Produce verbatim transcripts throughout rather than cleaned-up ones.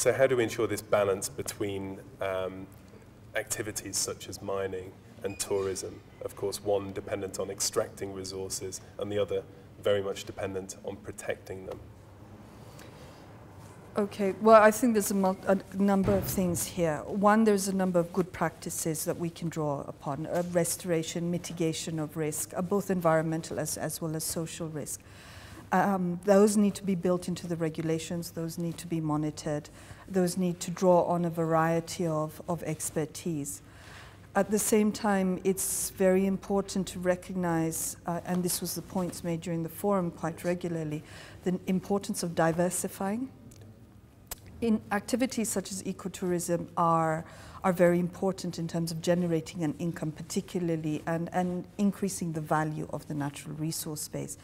So how do we ensure this balance between um, activities such as mining and tourism? Of course, one dependent on extracting resources and the other very much dependent on protecting them. Okay, well, I think there's a, mul a number of things here. One, there's a number of good practices that we can draw upon. Uh, restoration, mitigation of risk, uh, both environmental as, as well as social risk. Um, those need to be built into the regulations, those need to be monitored, those need to draw on a variety of, of expertise. At the same time, it's very important to recognize, uh, and this was the points made during the forum quite regularly, the importance of diversifying. In activities such as ecotourism are, are very important in terms of generating an income particularly and, and increasing the value of the natural resource base.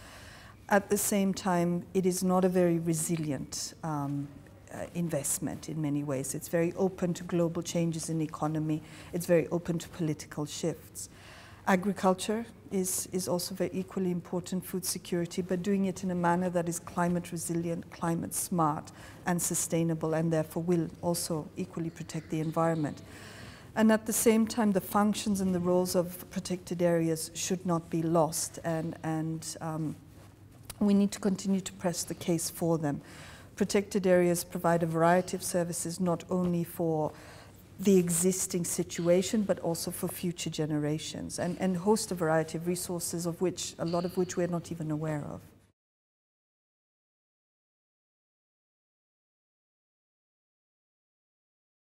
At the same time, it is not a very resilient um, uh, investment in many ways. It's very open to global changes in economy. It's very open to political shifts. Agriculture is, is also very equally important, food security, but doing it in a manner that is climate resilient, climate smart and sustainable, and therefore will also equally protect the environment. And at the same time, the functions and the roles of protected areas should not be lost, and, and um, we need to continue to press the case for them. Protected areas provide a variety of services, not only for the existing situation, but also for future generations, and, and host a variety of resources, of which a lot of which we're not even aware of.